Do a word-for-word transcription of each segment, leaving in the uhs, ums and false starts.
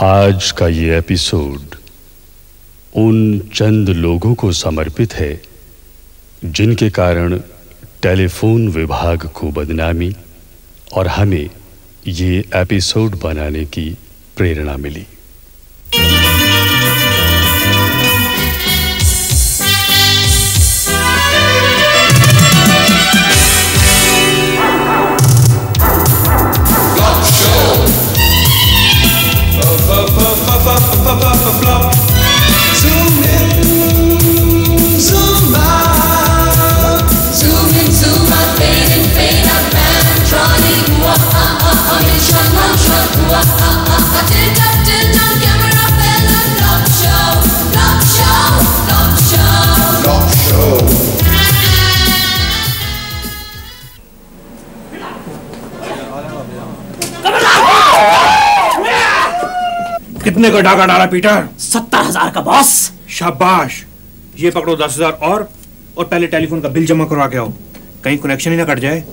आज का ये एपिसोड उन चंद लोगों को समर्पित है जिनके कारण टेलीफोन विभाग को बदनामी और हमें ये एपिसोड बनाने की प्रेरणा मिली। कितने का डाका डाला पीटर? सत्तर हजार का बॉस। शाबाश, ये पकड़ो दस हजार और और पहले टेलीफोन का बिल जमा करवा के आओ, कहीं कनेक्शन ही ना कट जाए।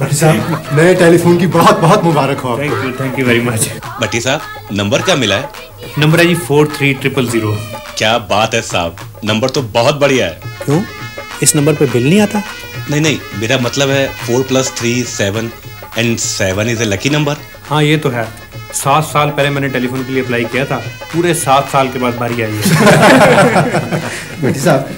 भट्टी साहब, नए टेलीफोन की बहुत बहुत मुबारक हो। Thank you, thank you very much. Bhatti साहब, नंबर क्या मिला है? नंबर है जी फोर थ्री ट्रिपल जीरो। क्या बात है साहब, नंबर तो बहुत बढ़िया है। क्यों, इस नंबर पे बिल नहीं आता? नहीं नहीं, मेरा मतलब है four plus three seven and seven is a lucky number. हाँ ये तो है, सात साल पहले मैंने टेलीफोन के लिए अप्लाई किया था, पूरे सात साल के बाद बारी आई है। भट्टी साहब,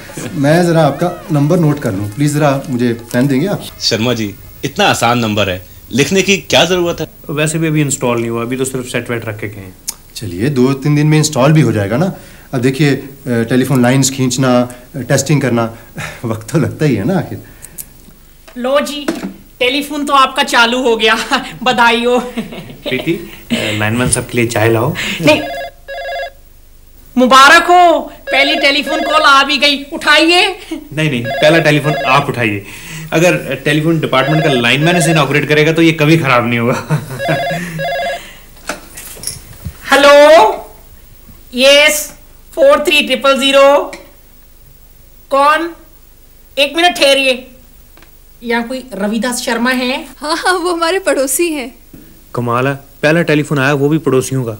मैं जरा आपका नंबर नोट कर लूँ प्लीज, जरा मुझे पेन देंगे आप? शर्मा जी, इतना आसान नंबर है, लिखने की क्या जरूरत है? वैसे भी अभी इंस्टॉल नहीं हुआ, अभी तो सिर्फ सेट वेट रखे गए हैं। चलिए, दो तीन दिन में इंस्टॉल भी हो जाएगा ना। अब देखिए, टेलीफोन लाइंस खींचना, टेस्टिंग करना, वक्त तो लगता ही है ना आखिर। लो जी, टेलीफोन तो आपका चालू हो गया, बधाई हो। प्रीति, लाइनमैन सब के लिए चाय लाओ। नहीं, मुबारक हो, पहली टेलीफोन कॉल आ भी गई, उठाइए। नहीं नहीं, पहला टेलीफोन आप उठाइए। अगर टेलीफोन डिपार्टमेंट का लाइनमैन इसे इनॉग्रेट करेगा तो ये कभी खराब नहीं होगा। Hello, yes, four three triple zero. कौन? एक मिनट ठहरिए, यहाँ कोई रविदास शर्मा है? हाँ हाँ, वो हमारे पड़ोसी हैं। कमाल है, पहला टेलीफोन आया वो भी पड़ोसियों का।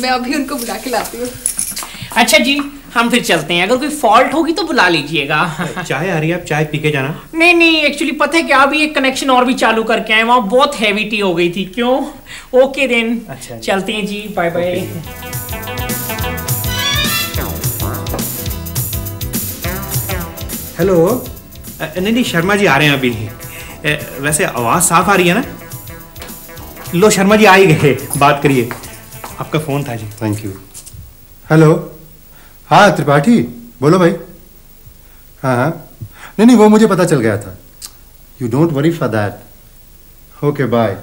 मैं अभी उनको बुला के लाती हूँ। अच्छा जी, हम फिर चलते हैं, अगर कोई फॉल्ट होगी तो बुला लीजिएगा। चाय आ रही है, आप चाय पी के जाना। नहीं नहीं, एक्चुअली पता है क्या, अभी एक कनेक्शन और भी चालू करके आए, वहाँ बहुत हैवी टी हो गई थी। क्यों? ओके देन, अच्छा, चलते हैं जी, बाय बाय। हेलो, नहीं नहीं, शर्मा जी आ रहे हैं अभी। वैसे आवाज़ साफ आ रही है ना? लो शर्मा जी आ ही गए, बात करिए। आपका फ़ोन था जी, थैंक यू। हेलो, हाँ त्रिपाठी बोलो भाई। हाँ हाँ, नहीं नहीं, वो मुझे पता चल गया था। You don't worry for that, okay bye.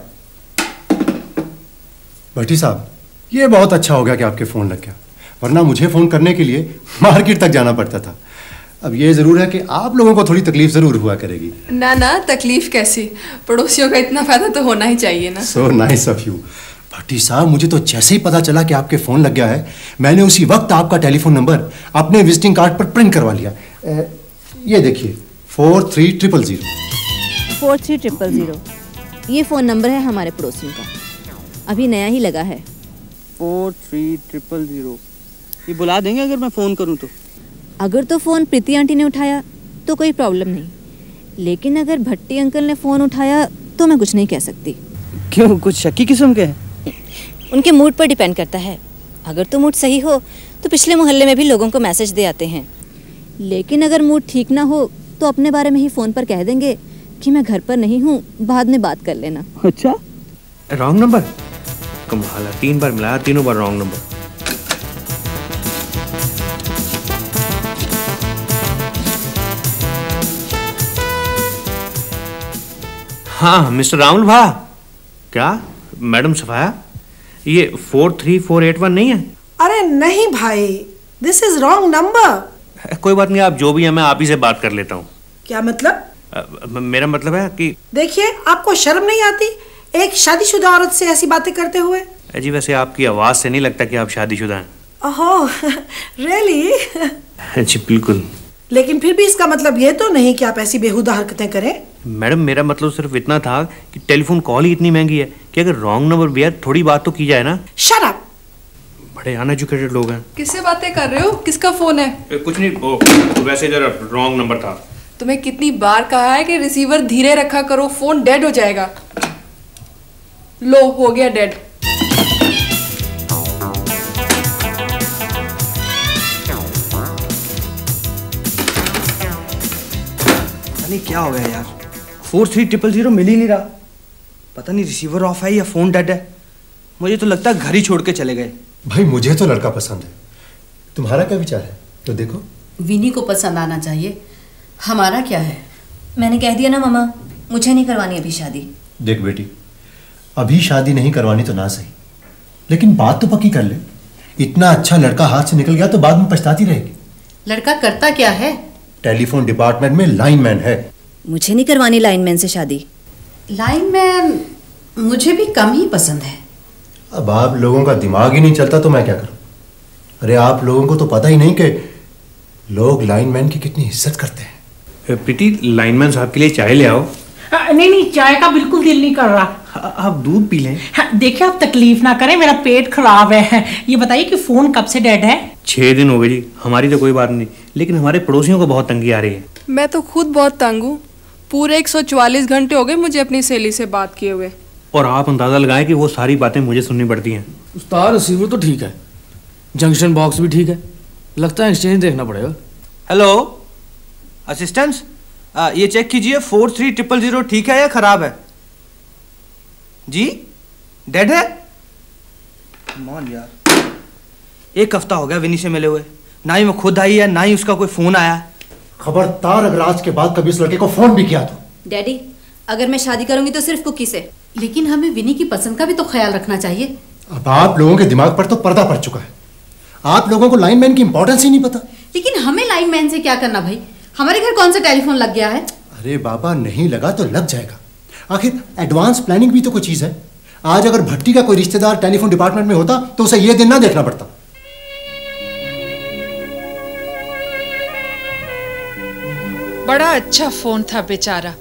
Bhatti साहब, ये बहुत अच्छा हो गया कि आपके फ़ोन लग गया, वरना मुझे फ़ोन करने के लिए मार्केट तक जाना पड़ता था। अब ये ज़रूर है कि आप लोगों को थोड़ी तकलीफ ज़रूर हुआ करेगी। ना ना, तकलीफ कैसी, पड़ोसियों का इतना फ़ायदा तो होना ही चाहिए ना। So nice of you. Bhatti साहब, मुझे तो जैसे ही पता चला कि आपके फ़ोन लग गया है, मैंने उसी वक्त आपका टेलीफोन नंबर अपने विजिटिंग कार्ड पर प्रिंट करवा लिया। ए, ये देखिए, four three triple zero. Four three triple zero ये फ़ोन नंबर है हमारे पड़ोसियों का, अभी नया ही लगा है। Four three triple zero. ये बुला देंगे अगर मैं फ़ोन करूं तो? अगर तो फ़ोन प्रीति आंटी ने उठाया तो कोई प्रॉब्लम नहीं, लेकिन अगर भट्टी अंकल ने फ़ोन उठाया तो मैं कुछ नहीं कह सकती। क्यों, कुछ शक्की किस्म के हैं? उनके मूड पर डिपेंड करता है। अगर तो मूड सही हो तो पिछले मोहल्ले में भी लोगों को मैसेज दे आते हैं, लेकिन अगर मूड ठीक ना हो तो अपने बारे में ही फ़ोन पर कह देंगे कि मैं घर पर नहीं हूँ, बाद में बात कर लेना। अच्छा, रॉन्ग नंबर? कमाल है, तीन बार मिलाया, तीनों बार रॉन्ग नंबर। हाँ मिस्टर राहुल भा, क्या मैडम सफाया, ये four three four eight one नहीं है? अरे नहीं भाई, दिस इज रॉन्ग नंबर। कोई बात नहीं, आप जो भी है मैं आप ही से बात कर लेता हूँ। क्या मतलब? मेरा मतलब है कि देखिए, आपको शर्म नहीं आती एक शादीशुदा औरत से ऐसी बातें करते हुए? जी वैसे आपकी आवाज से नहीं लगता कि आप शादीशुदा हैं। Oh really? जी बिल्कुल। लेकिन फिर भी इसका मतलब ये तो नहीं कि आप ऐसी बेहुदा हरकतें करें। मैडम मेरा मतलब सिर्फ इतना था कि टेलीफोन कॉल ही इतनी महंगी है कि अगर रॉन्ग नंबर भी है थोड़ी बात तो की जाए ना। शट अप, बड़े अनएजुकेटेड लोग हैं। किससे बातें कर रहे हो? किसका फोन है? कुछ नहीं, वैसे जरा रॉन्ग नंबर था। तुम्हें कितनी बार कहा है कि रिसीवर धीरे रखा करो, फोन डेड हो जाएगा। लो, हो गया डेड। नहीं क्या हो गया यार, फोर थ्री ट्रिपल जीरो मिल ही नहीं रहा। पता नहीं रिसीवर ऑफ है या फोन डेड है। मुझे तो लगता है घर ही छोड़ के चले गए। भाई मुझे तो लड़का पसंद है, तुम्हारा क्या विचार है? तो देखो विनी को पसंद आना चाहिए, हमारा क्या है? मैंने कह दिया ना मामा, मुझे नहीं करवानी अभी शादी। देख बेटी, अभी शादी नहीं करवानी तो ना सही, लेकिन बात तो पक्की कर ले। इतना अच्छा लड़का हाथ से निकल गया तो बाद में पछताती रहेगी। लड़का करता क्या है? टेलीफोन डिपार्टमेंट में लाइनमैन है। मुझे नहीं करवानी लाइनमैन से शादी। लाइनमैन मुझे भी कम ही पसंद है। अब आप लोगों का दिमाग ही नहीं चलता तो मैं क्या करूँ? अरे आप लोगों को तो पता ही नहीं कि लोग लाइनमैन की कितनी इज्जत करते हैं। प्रीति, लाइनमैन साहब के लिए चाय ले आओ। नहीं नहीं, चाय का बिल्कुल दिल नहीं कर रहा। आप दूध पी लें। देखिए आप तकलीफ ना करें, मेरा पेट खराब है। ये बताइए कि फोन कब से डेड है? छह दिन हो गए जी। हमारी तो कोई बात नहीं, लेकिन हमारे पड़ोसियों को बहुत तंगी आ रही है। मैं तो खुद बहुत तंग हूँ। पूरे एक सौ चौवालीस घंटे हो गए मुझे अपनी सहेली से बात किए हुए, और आप अंदाजा लगाएं कि वो सारी बातें मुझे सुननी पड़ती हैं। उस्ताद रिसीवर तो ठीक है, जंक्शन बॉक्स भी ठीक है, लगता है एक्सचेंज देखना पड़ेगा। हेलो असिस्टेंट्स, ये चेक कीजिए फोर थ्री ट्रिपल जीरो ठीक है या खराब है? जी डेड है। मान यार, एक हफ्ता हो गया विनी से मिले हुए, ना ही वो खुद आई है ना ही उसका कोई फोन आया। खबरदार अगर आज के बाद कभी इस लड़के को फोन भी किया तो। डैडी, अगर मैं शादी करूंगी तो सिर्फ कुकी से, लेकिन हमें विनी की पसंद का भी तो ख्याल रखना चाहिए। अब आप लोगों के दिमाग पर तो पर्दा पड़ चुका है, आप लोगों को लाइनमैन की इंपॉर्टेंस ही नहीं पता। लेकिन हमें लाइनमैन से क्या करना भाई, हमारे घर कौन सा टेलीफोन लग गया है? अरे बाबा, नहीं लगा तो लग जाएगा, आखिर एडवांस प्लानिंग भी तो कोई चीज है। आज अगर भट्टी का कोई रिश्तेदार टेलीफोन डिपार्टमेंट में होता तो उसे ये दिन ना देखना पड़ता। बड़ा अच्छा फोन था बेचारा,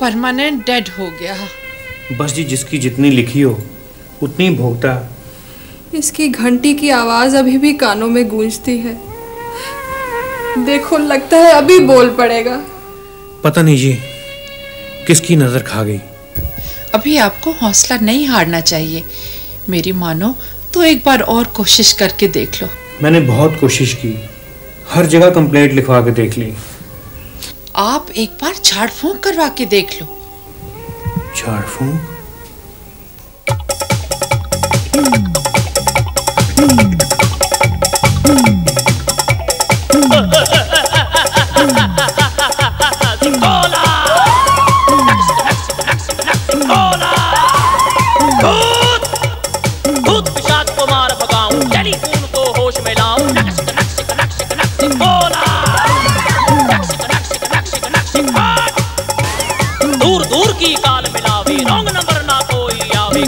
परमानेंट डेड हो गया। बस जी, जिसकी जितनी लिखी हो उतनी भोगता। इसकी घंटी की आवाज अभी भी कानों में गूंजती है। देखो लगता है अभी बोल पड़ेगा। पता नहीं जी किसकी नजर खा गई। अभी आपको हौसला नहीं हारना चाहिए, मेरी मानो तो एक बार और कोशिश करके देख लो। मैंने बहुत कोशिश की, हर जगह कंप्लेंट लिखवा के देख ली। आप एक बार झाड़ फूंक करवा के देख लो। झाड़ फूंक?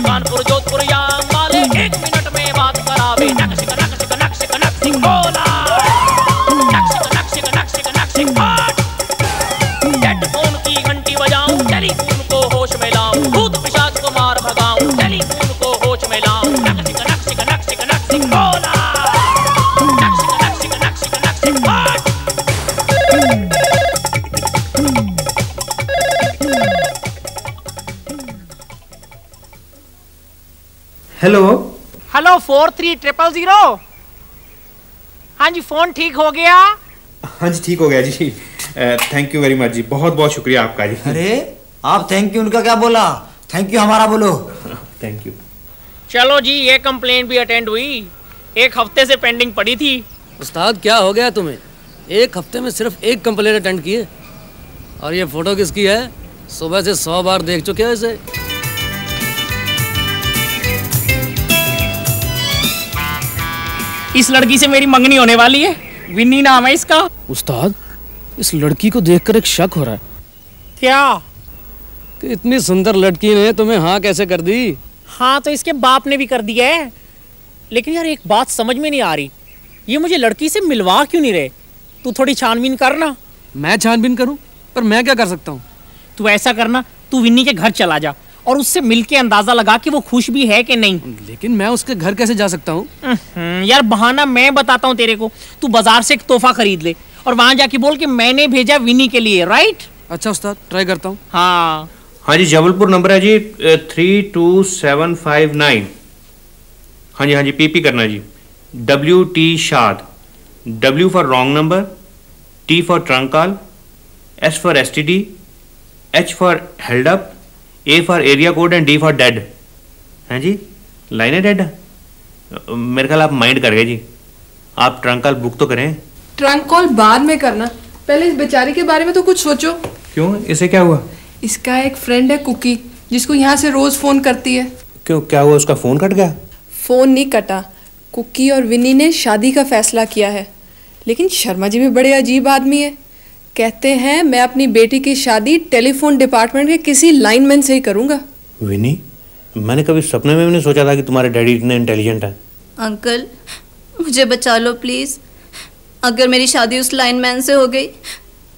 कानपुर जोधपुर या अंबाले एक मिनट में बात करावे। नक्श नक्श नक्श नक्श बोला। Hello hello four three triple zero. हाँ जी फोन ठीक हो गया? हाँ जी ठीक हो गया जी, थैंक यू वेरी मच जी, बहुत बहुत शुक्रिया आपका जी। अरे आप थैंक यू उनका क्या बोला, थैंक यू हमारा बोलो। Thank you. चलो जी ये कंप्लेंट भी अटेंड हुई, एक हफ्ते से पेंडिंग पड़ी थी। उस्ताद क्या हो गया तुम्हें, एक हफ्ते में सिर्फ एक कंप्लेंट अटेंड किए? और ये फोटो किसकी है, सुबह से सौ बार देख चुके हो इसे? इस लड़की से मेरी मंगनी होने वाली है, विनी नाम है इसका। उस्ताद इस लड़की को देखकर एक शक हो रहा है। क्या कि इतनी सुंदर लड़की ने तुम्हें हाँ कैसे कर दी? हाँ तो इसके बाप ने भी कर दिया है। लेकिन यार एक बात समझ में नहीं आ रही, ये मुझे लड़की से मिलवा क्यों नहीं रहे? तू थोड़ी छानबीन करना। मैं छानबीन करूं? पर मैं क्या कर सकता हूँ? तू ऐसा करना, तू विन्नी के घर चला जा और उससे मिलके अंदाजा लगा कि वो खुश भी है कि नहीं। लेकिन मैं उसके घर कैसे जा सकता हूँ? यार बहाना मैं बताता हूँ तेरे को, तू बाजार से एक तोहफा खरीद ले और वहाँ जाके बोल कि मैंने भेजा विनी के लिए, राइट? अच्छा उस्ताद ट्राई करता हूँ। हाँ हाँ जी जबलपुर नंबर है जी three two seven five nine. हाँ जी हाँ जी पी पी करना जी, डब्ल्यू टी शाद, W for wrong number, T for trunk call, S for S T D, H for held up, A for area code and D for dead. हैं जी line है डेड, मेरे ख्याल आप mind कर गए जी। आप ट्रंक कॉल बुक तो करें। ट्रंक कॉल बाद में करना, पहले इस बेचारी के बारे में तो कुछ सोचो। क्यों इसे क्या हुआ? इसका एक फ्रेंड है कुकी, जिसको यहाँ से रोज फोन करती है। क्यों क्या हुआ, उसका फोन कट गया? फोन नहीं कटा, कुकी और विनी ने शादी का फैसला किया है। लेकिन शर्मा जी भी बड़े अजीब आदमी है, कहते हैं मैं अपनी बेटी की शादी टेलीफोन डिपार्टमेंट के किसी लाइनमैन से ही करूंगा। विनी मैंने कभी सपने में भी नहीं सोचा था कि तुम्हारे डैडी इतने इंटेलिजेंट हैं। अंकल मुझे बचा लो प्लीज, अगर मेरी शादी उस लाइनमैन से हो गई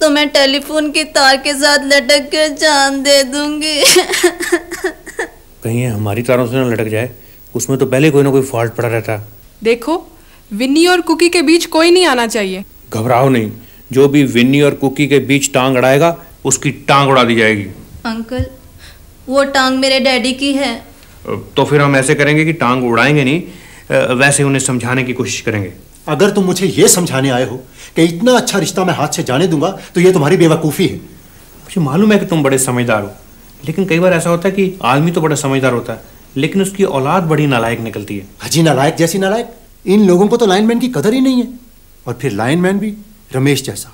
तो मैं टेलीफोन के तार के साथ लटक कर जान दे दूंगी। कहीं हमारी तारों से ना लटक जाए, उसमें तो पहले कोई ना कोई फॉल्ट पड़ा रहता। देखो विनी और कुकी के बीच कोई नहीं आना चाहिए। घबराओ नहीं, जो भी विन्नी और कुकी के बीच टांग अड़ाएगा उसकी टांग उड़ा दी जाएगी। अंकल वो टांग मेरे डैडी की है। तो फिर हम ऐसे करेंगे कि टांग उड़ाएंगे नहीं, वैसे उन्हें समझाने की कोशिश करेंगे। अगर तुम मुझे ये समझाने आए हो कि इतना अच्छा रिश्ता मैं हाथ से जाने दूंगा तो ये तुम्हारी बेवकूफ़ी है। मुझे मालूम है कि तुम बड़े समझदार हो, लेकिन कई बार ऐसा होता है कि आदमी तो बड़ा समझदार होता है लेकिन उसकी औलाद बड़ी नालायक निकलती है। हाजी नालायक जैसी नालायक, इन लोगों को तो लाइनमैन की कदर ही नहीं है। और फिर लाइनमैन भी रमेश जैसा,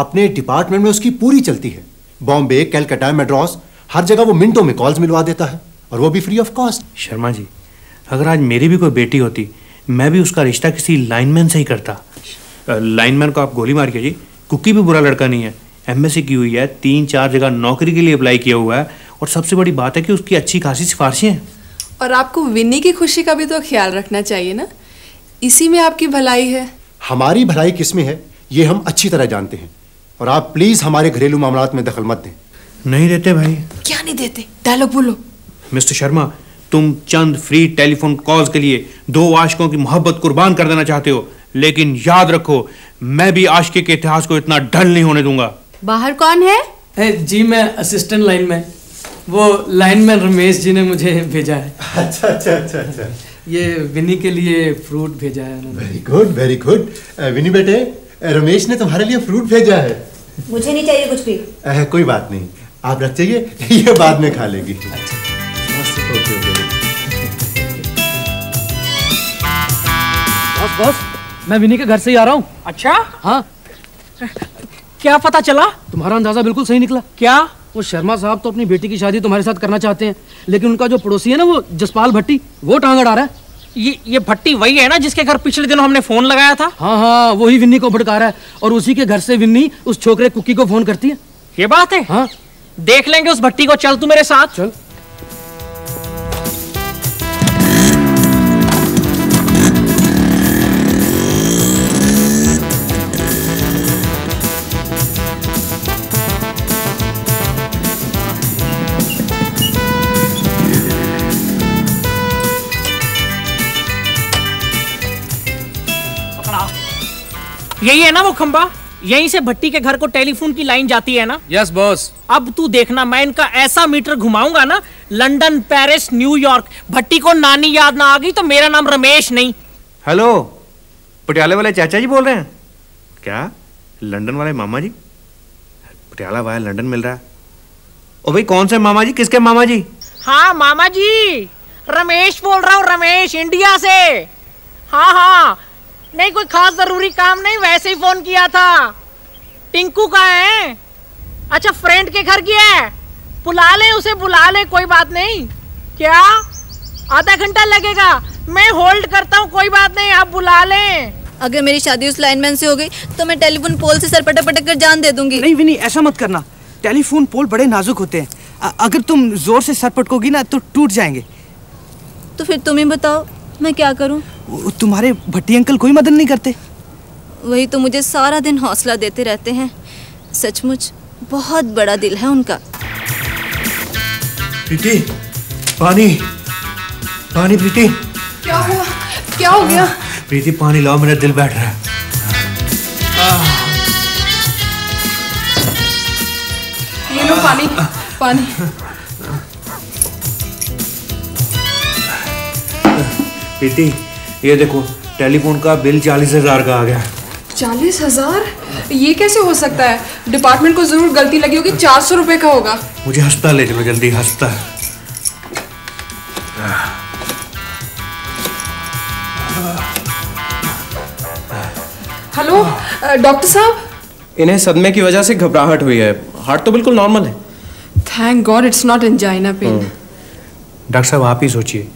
अपने डिपार्टमेंट में उसकी पूरी चलती है। बॉम्बे, कलकत्ता, मद्रास, हर जगह वो मिनटों में कॉल्स मिलवा देता है, और वो भी free of cost. Sharma ji अगर आज मेरी भी कोई बेटी होती, मैं भी उसका रिश्ता किसी लाइनमैन से ही करता। लाइनमैन को आप गोली मार के जी, कुकी भी बुरा लड़का नहीं है, एम एस सी की हुई है, तीन चार जगह नौकरी के लिए अप्लाई किया हुआ है, और सबसे बड़ी बात है कि उसकी अच्छी खासी सिफारिशें हैं। और आपको विनी की खुशी का भी तो ख्याल रखना चाहिए ना, इसी में आपकी भलाई है। हमारी भलाई किस में है ये हम अच्छी तरह जानते हैं, और आप प्लीज हमारे घरेलू मामलात में दखल मत दें। नहीं देते भाई। क्या नहीं देते, डायलॉग बोलो। मिस्टर शर्मा तुम चंद फ्री टेलीफोन कॉल्स के लिए दो आशिकों की मोहब्बत कुर्बान कर देना चाहते हो, लेकिन याद रखो मैं भी आशिकी के इतिहास को इतना ढल नहीं होने दूंगा। बाहर कौन है? है जी मैं असिस्टेंट लाइनमैन, वो लाइनमैन रमेश जी ने मुझे भेजा है। अच्छा अच्छा अच्छा अच्छा, ये विनी के लिए फ्रूट भेजा है। Very good very good. विनी बेटे रमेश ने तुम्हारे लिए फ्रूट भेजा है। मुझे नहीं चाहिए कुछ भी। आ, कोई बात नहीं, आप रख चाहिए, ये बाद में खा लेगी। अच्छा। Okay okay. बस बस मैं विनी के घर से ही आ रहा हूँ। अच्छा हाँ क्या पता चला? तुम्हारा अंदाजा बिल्कुल सही निकला। क्या? वो शर्मा साहब तो अपनी बेटी की शादी तुम्हारे साथ करना चाहते हैं, लेकिन उनका जो पड़ोसी है ना वो जसपाल भट्टी, वो टांग अड़ा रहा है। ये ये भट्टी वही है ना जिसके घर पिछले दिनों हमने फोन लगाया था? हाँ हाँ वही विन्नी को भड़का रहा है, और उसी के घर से विन्नी उस छोकरे कुकी को फोन करती है। ये बात है? हाँ देख लेंगे उस भट्टी को, चल तू मेरे साथ। चल यही है ना वो खंबा? यहीं से भट्टी के घर को टेलीफोन की लाइन जाती है ना? Yes boss. अब तू देखना मैं इनका ऐसा मीटर घुमाऊंगा ना, लंदन, पेरिस, न्यूयॉर्क, भट्टी को नानी याद ना आ गई तो मेरा नाम रमेश नहीं। हेलो, पटियाले वाले चाचा जी बोल रहे हैं क्या? लंदन वाले मामा जी? पटियाला वाला लंदन मिल रहा है। ओ भाई कौन से मामा जी, किसके मामा जी? हाँ मामा जी, रमेश बोल रहा हूँ, रमेश इंडिया से। हाँ हाँ, नहीं कोई खास जरूरी काम नहीं, वैसे ही फोन किया था। टिंकू का है? अच्छा फ्रेंड के घर गया है, बुला ले उसे, बुला ले, कोई बात नहीं। क्या आधा घंटा लगेगा? मैं होल्ड करता हूँ, कोई बात नहीं, आप बुला ले। अगर मेरी शादी उस लाइनमैन से हो गई तो मैं टेलीफोन पोल से सर पटक पटक कर जान दे दूंगी। नहीं विनी, ऐसा मत करना, टेलीफोन पोल बड़े नाजुक होते हैं, अगर तुम जोर से सर पटकोगी ना तो टूट जाएंगे। तो फिर तुम ही बताओ मैं क्या करूँ? तुम्हारे भट्टी अंकल कोई मदद नहीं करते? वही तो मुझे सारा दिन हौसला देते रहते हैं, सचमुच बहुत बड़ा दिल है उनका। प्रीति, पानी पानी प्रीति। क्या हुआ, क्या हो गया? प्रीति पानी लाओ, मेरा दिल बैठ रहा है। ये लो पानी, पानी। प्रीति ये देखो, टेलीफोन का बिल चालीस हजार का आ गया। चालीस हजार? ये कैसे हो सकता है? डिपार्टमेंट को जरूर गलती लगी होगी, चार सौ रुपए का होगा। मुझे हंसता ले चलो जल्दी, हंसता। हेलो डॉक्टर साहब। इन्हें सदमे की वजह से घबराहट हुई है, हार्ट तो बिल्कुल नॉर्मल है। Thank God it's not angina pain. Doctor साहब आप ही सोचिए,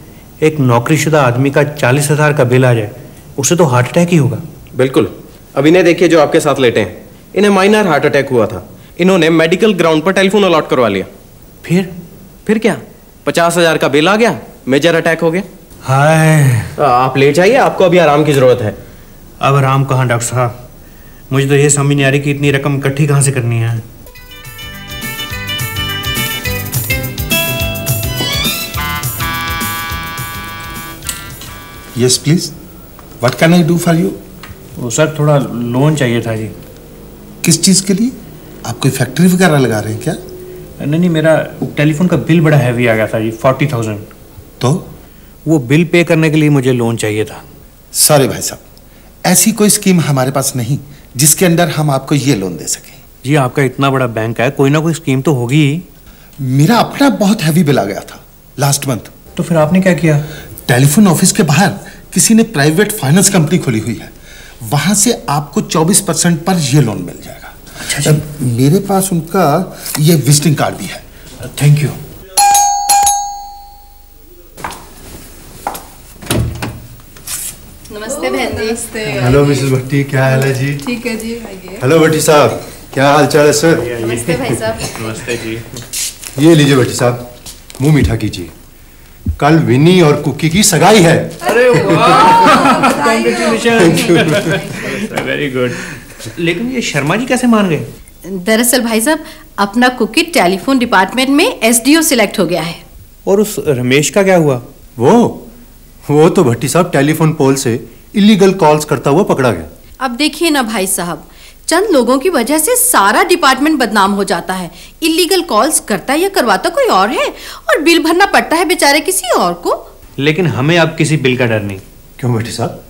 एक नौकरीशुदा आदमी का चालीस हजार का बिल आ जाए, उसे तो हार्ट अटैक ही होगा। बिल्कुल, अब इन्हें देखिए जो आपके साथ लेटे हैं, इन्हें माइनर हार्ट अटैक हुआ था, इन्होंने मेडिकल ग्राउंड पर टेलीफोन अलॉट करवा लिया। फिर फिर क्या, पचास हजार का बिल आ गया, मेजर अटैक हो गया। हाय, आप ले जाइए, आपको अभी आराम की जरूरत है। अब आराम कहाँ डॉक्टर साहब, मुझे तो ये समझ नहीं आ रही कि इतनी रकम इकट्ठी कहाँ से करनी है। Yes please, what can I do for you? Sir थोड़ा लोन चाहिए था जी। किस चीज़ के लिए? आप कोई फैक्ट्री वगैरह लगा रहे हैं क्या? नहीं नहीं, मेरा टेलीफोन का बिल बड़ा हैवी आ गया था जी, फोर्टी थाउजेंड। तो वो बिल पे करने के लिए मुझे लोन चाहिए था। सॉरी भाई साहब, ऐसी कोई स्कीम हमारे पास नहीं जिसके अंदर हम आपको ये लोन दे सकें। जी आपका इतना बड़ा बैंक है, कोई ना कोई स्कीम तो होगी। मेरा अपना बहुत हैवी बिल आ गया था लास्ट मंथ। तो फिर आपने क्या किया? टेलीफोन ऑफिस के बाहर किसी ने प्राइवेट फाइनेंस कंपनी खोली हुई है, वहाँ से आपको चौबीस परसेंट पर ये लोन मिल जाएगा। अच्छा, मेरे पास उनका ये विजिटिंग कार्ड भी है। Thank you. नमस्ते बहन जी। नमस्ते। हेलो मिसेस भट्टी, क्या हाल है जी? ठीक है जी। हेलो भट्टी साहब, क्या हाल चाल है सर? नमस्ते भाई साहब। नमस्ते जी। ये लीजिए भट्टी साहब, मुँह मीठा कीजिए, कल विनी और कुकी की सगाई है। अरे वाह, कांग्रेचुलेशन, वेरी गुड। लेकिन ये शर्मा जी कैसे मान गए? दरअसल भाई साहब, अपना कुकी टेलीफोन डिपार्टमेंट में एसडीओ सिलेक्ट हो गया है। और उस रमेश का क्या हुआ? वो वो तो भट्टी साहब टेलीफोन पोल से इलीगल कॉल्स करता हुआ पकड़ा गया। अब देखिए ना भाई साहब, चंद लोगों की वजह से सारा डिपार्टमेंट बदनाम हो जाता है। इलीगल कॉल्स करता या करवाता कोई और है, और बिल भरना पड़ता है बेचारे किसी और को। लेकिन हमें अब किसी बिल का डर नहीं। क्यों बेटे साहब,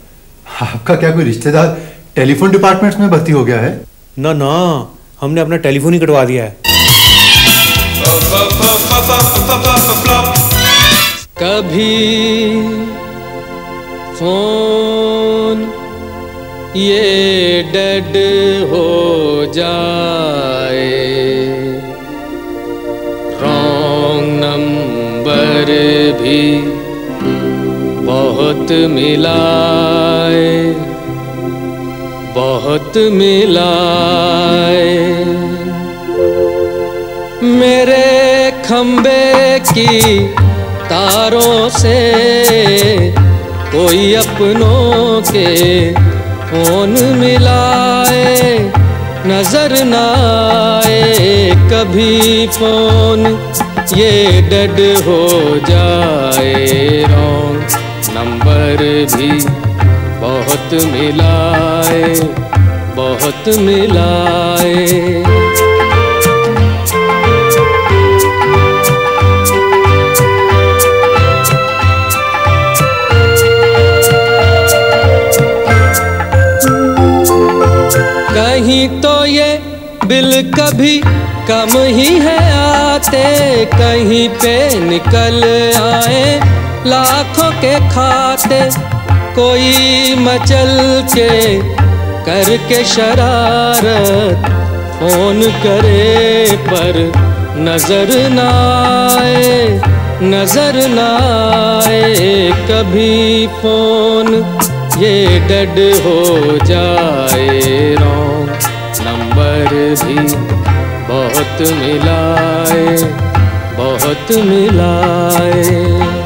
आपका क्या कोई रिश्तेदार टेलीफोन डिपार्टमेंट में भर्ती हो गया है? ना ना, हमने अपना टेलीफोन ही कटवा दिया है। कभी फोन ये डेड हो जाए, रॉन्ग नंबर भी बहुत मिलाए, बहुत मिलाए, मेरे खंबे की तारों से कोई अपनों के फोन मिलाए, नजर ना आए, कभी फोन ये डेड हो जाए, रॉन्ग नंबर भी बहुत मिलाए, बहुत मिलाए। कहीं तो ये बिल कभी कम ही है आते, कहीं पे निकल आए लाखों के खाते। कोई मचल के करके शरारत, फोन करे पर नजर ना आए, नजर ना आए कभी फोन। ये डेड हो जाए रॉन्ग नंबर भी बहुत मिलाए, बहुत मिलाए।